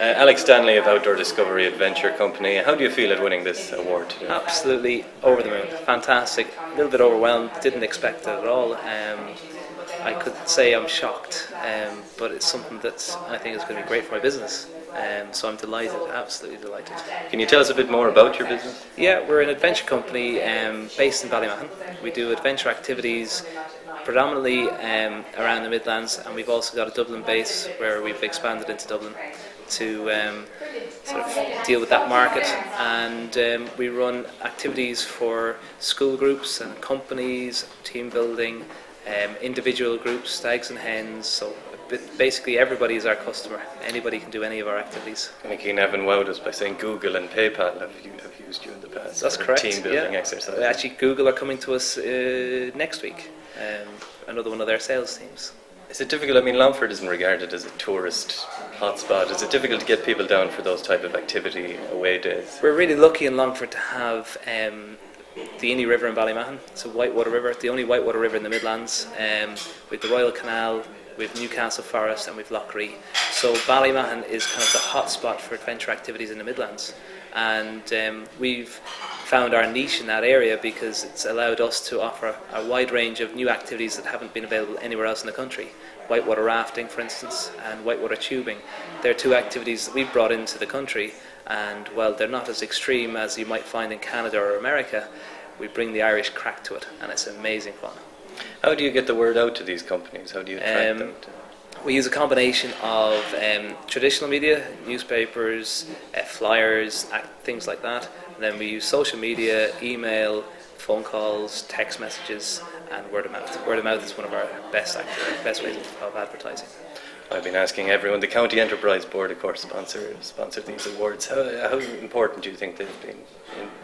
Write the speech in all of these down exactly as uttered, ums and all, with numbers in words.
Uh, Alex Stanley of Outdoor Discovery Adventure Company, how do you feel at winning this award today? Absolutely over the moon, fantastic, a little bit overwhelmed, didn't expect it at all. Um, I could say I'm shocked, um, but it's something that I think is going to be great for my business. Um, so I'm delighted, absolutely delighted. Can you tell us a bit more about your business? Yeah, we're an adventure company um, based in Ballymahon. We do adventure activities predominantly um, around the Midlands, and we've also got a Dublin base where we've expanded into Dublin to um, sort of deal with that market, and um, we run activities for school groups and companies, team building, um, individual groups, stags and hens, so basically everybody is our customer, anybody can do any of our activities. I think you Nevin wowed us by saying Google and PayPal have, you, have used you in the past. That's correct, team building yeah. exercise. Actually Google are coming to us uh, next week, um, another one of their sales teams. Is it difficult? I mean, Longford isn't regarded as a tourist hotspot. Is it difficult to get people down for those type of activity away days? We're really lucky in Longford to have um, the Innie River in Ballymahon. It's a whitewater river, the only whitewater river in the Midlands, um, with the Royal Canal, with Newcastle Forest, and with Lough Ree. So Ballymahon is kind of the hotspot for adventure activities in the Midlands, and um, we've found our niche in that area because it's allowed us to offer a wide range of new activities that haven't been available anywhere else in the country. Whitewater rafting, for instance, and whitewater tubing. They're two activities that we've brought into the country, and while they're not as extreme as you might find in Canada or America, we bring the Irish crack to it, and it's amazing fun. How do you get the word out to these companies? How do you attract um, them to? We use a combination of um, traditional media, newspapers, uh, flyers, act, things like that. And then we use social media, email, phone calls, text messages, and word of mouth. Word of mouth is one of our best, best ways of advertising. I've been asking everyone, the County Enterprise Board, of course, sponsor, sponsored these awards. How, how important do you think they've been?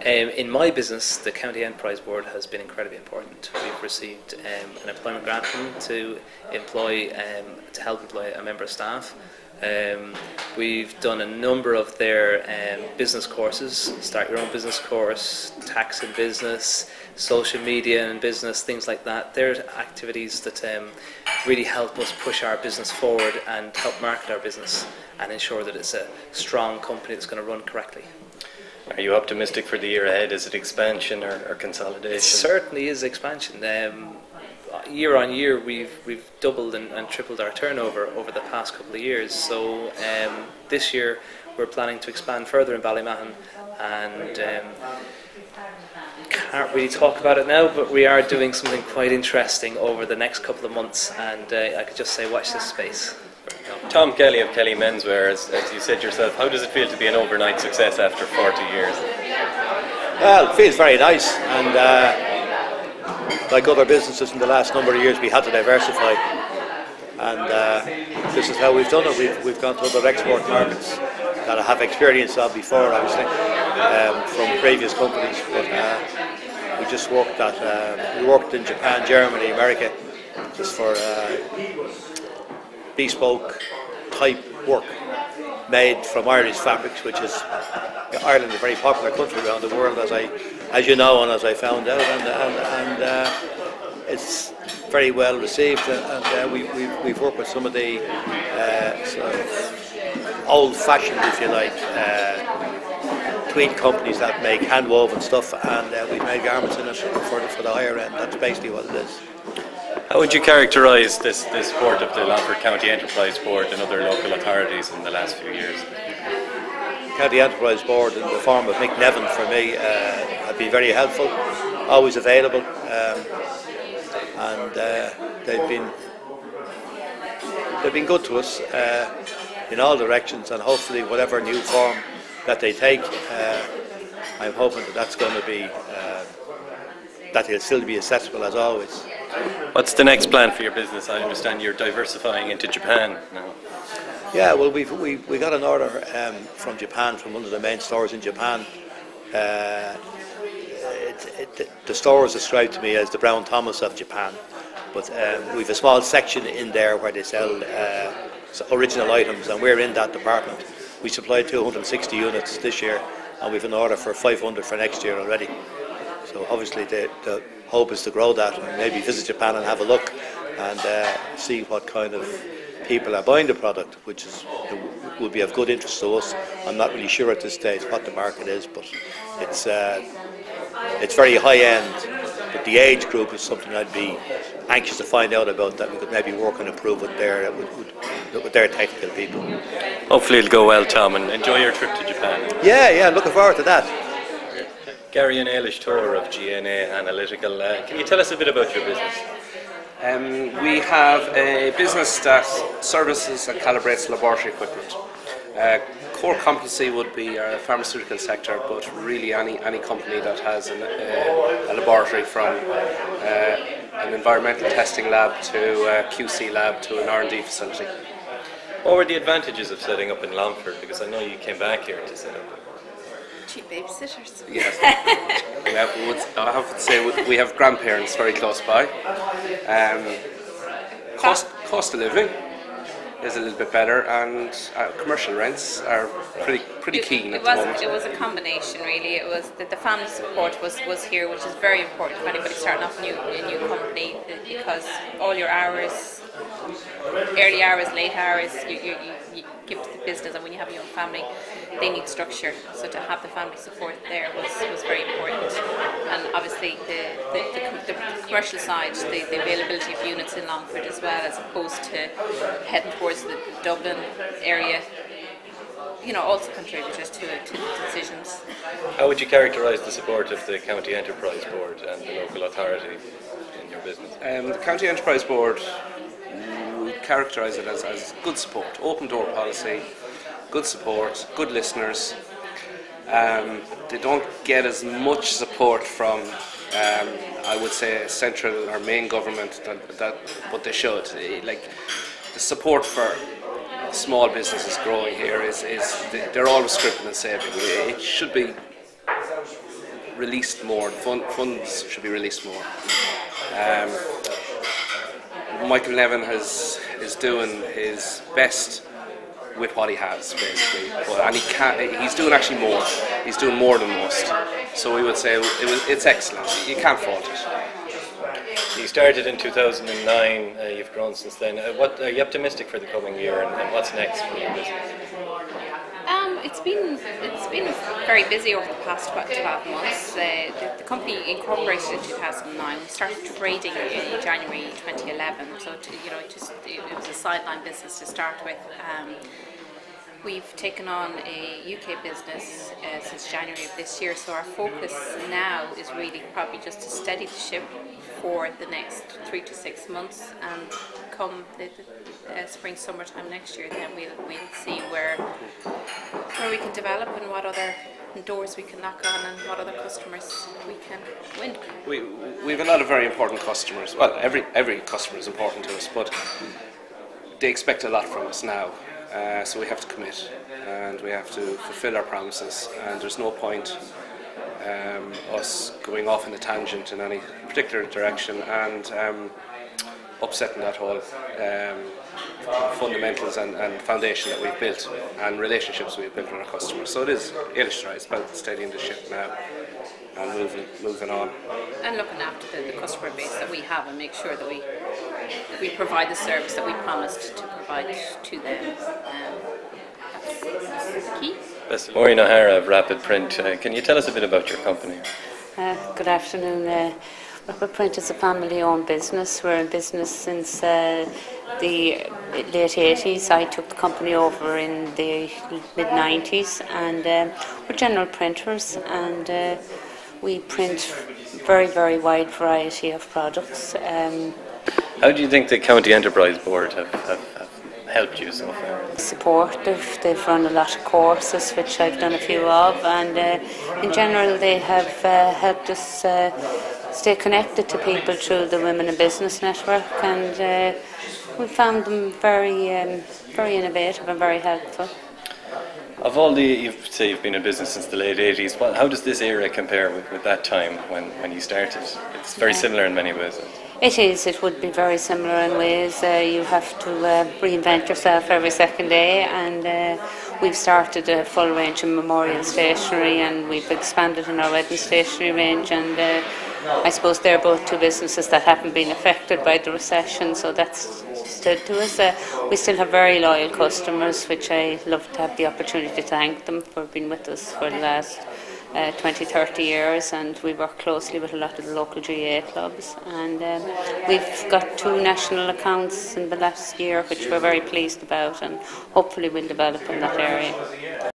In, um, in my business, the County Enterprise Board has been incredibly important. We've received um, an employment grant from them to, employ, um, to help employ a member of staff. Um, we've done a number of their um, business courses, start your own business course, tax and business, social media and business, things like that. They're activities that um, really help us push our business forward and help market our business and ensure that it's a strong company that's going to run correctly. Are you optimistic for the year ahead? Is it expansion or, or consolidation? It certainly is expansion. Um, Year on year, we've we've doubled and, and tripled our turnover over the past couple of years. So um, this year, we're planning to expand further in Ballymahon, and um, can't really talk about it now. But we are doing something quite interesting over the next couple of months, and uh, I could just say, watch this space. Tom Kelly of Kelly Menswear, as, as you said yourself, how does it feel to be an overnight success after forty years? Well, it feels very nice, and. Uh, Like other businesses in the last number of years, we had to diversify, and uh, this is how we've done it. We've, we've gone to other export markets that I have experience of before, obviously, um, from previous companies. But uh, we just worked at uh, we worked in Japan, Germany, America, just for uh, bespoke type work made from Irish fabrics, which is Ireland, a very popular country around the world, as I. As you know, and as I found out, and, and, and uh, it's very well received, and, and uh, we, we've, we've worked with some of the uh, sort of old-fashioned, if you like, uh, tweed companies that make hand-woven stuff, and uh, we've made garments in it for the, for the higher end. That's basically what it is. How would you characterise this, this support of the Longford County Enterprise Board and other local authorities in the last few years? County Enterprise Board, in the form of Michael Nevin, for me, uh, be very helpful, always available, um, and uh, they've been they've been good to us uh, in all directions, and hopefully whatever new form that they take, uh, I'm hoping that that's going to be uh, that it'll still be accessible as always. What's the next plan for your business? I understand you're diversifying into Japan now. Yeah, well, we've we we got an order um, from Japan, from one of the main stores in Japan. Uh, It, it, the store is described to me as the Brown Thomas of Japan, but um, we've a small section in there where they sell uh, original items, and we're in that department. We supplied two hundred sixty units this year, and we've an order for five hundred for next year already. So obviously the, the hope is to grow that, and maybe visit Japan and have a look and uh, see what kind of people are buying the product, which is the, would be of good interest to us. I'm not really sure at this stage what the market is, but it's uh, it's very high end. But the age group is something I'd be anxious to find out about, that we could maybe work and improve with their with, with their technical people. Hopefully it'll go well, Tom, and enjoy your trip to Japan. Yeah, yeah, looking forward to that. Gary and Eilish Toher of G N A Analytical. Uh, can you tell us a bit about your business? Um, we have a business that services and calibrates laboratory equipment. Uh, core competency would be our pharmaceutical sector, but really any any company that has an, uh, a laboratory, from uh, an environmental testing lab to a Q C lab to an R and D facility. What were the advantages of setting up in Longford? Because I know you came back here to set up. Babysitters. Yes. We have, I have to say, we have grandparents very close by. Um, cost, cost of living is a little bit better, and uh, commercial rents are pretty pretty keen at the moment. It was a combination, really. It was that the family support was was here, which is very important for anybody starting off new, a new company, because all your hours, early hours, late hours, you, you, you, you give to the business, and when you have your own family, they need structure. So to have the family support there was, was very important. And obviously the, the, the, the commercial side, the, the availability of units in Longford as well, as opposed to heading towards the Dublin area, you know, also contributors to, to the decisions. How would you characterise the support of the County Enterprise Board and the local authority in your business? Um, the County Enterprise Board, we characterise it as, as good support, open door policy, good support, good listeners. Um, they don't get as much support from, um, I would say, central or main government, that, that, but they should. Like, the support for small businesses growing here is, is they're always stripping and saving. It should be released more. Fund, funds should be released more. Um, Michael Nevin has is doing his best with what he has, basically, but, and he can't, he's doing actually more, he's doing more than most, so we would say it was, it's excellent, you can't fault it. You started in two thousand nine, uh, you've grown since then. Uh, what are you optimistic for the coming year, and, and what's next for your business? Um, it's been it's been very busy over the past about twelve months. Uh, the, the company incorporated in two thousand nine. We started trading in January twenty eleven. So to, you know, just it was a sideline business to start with. Um, we've taken on a U K business uh, since January of this year. So our focus now is really probably just to steady the ship for the next three to six months, and come the, the, uh, spring, summertime next year, then we'll, we'll see where where we can develop and what other doors we can knock on and what other customers we can win. We we have a lot of very important customers. Well, every every customer is important to us, but they expect a lot from us now. Uh, so we have to commit, and we have to fulfil our promises. And there's no point Um, us going off in a tangent in any particular direction and um, upsetting that whole um, fundamentals and, and foundation that we've built, and relationships we've built with our customers. So it is illustrates about steadying the ship now and moving, moving on. And looking after the, the customer base that we have, and make sure that we we provide the service that we promised to provide to them. Um, that's key. Maureen O'Hara of Rapid Print, uh, can you tell us a bit about your company? Uh, good afternoon. Uh, Rapid Print is a family-owned business. We're in business since uh, the late eighties. I took the company over in the mid nineties, and uh, we're general printers, and uh, we print very, very wide variety of products. Um, How do you think the County Enterprise Board have, have helped you so far? Supportive. They've run a lot of courses, which I've done a few of, and uh, in general they have uh, helped us uh, stay connected to people through the Women in Business Network, and uh, we found them very um, very innovative and very helpful. Of all the, you say you've been in business since the late eighties, well, how does this era compare with, with that time when, when you started? It's very yeah. similar in many ways. It is. It would be very similar in ways. Uh, you have to uh, reinvent yourself every second day, and uh, we've started a full range of memorial stationery, and we've expanded in our wedding stationery range, and uh, I suppose they're both two businesses that haven't been affected by the recession, so that's stood to us. Uh, we still have very loyal customers, which I love to have the opportunity to thank them for being with us for the last Uh, twenty, thirty years, and we work closely with a lot of the local G A clubs, and um, we've got two national accounts in the last year which we're very pleased about, and hopefully we'll develop in that area.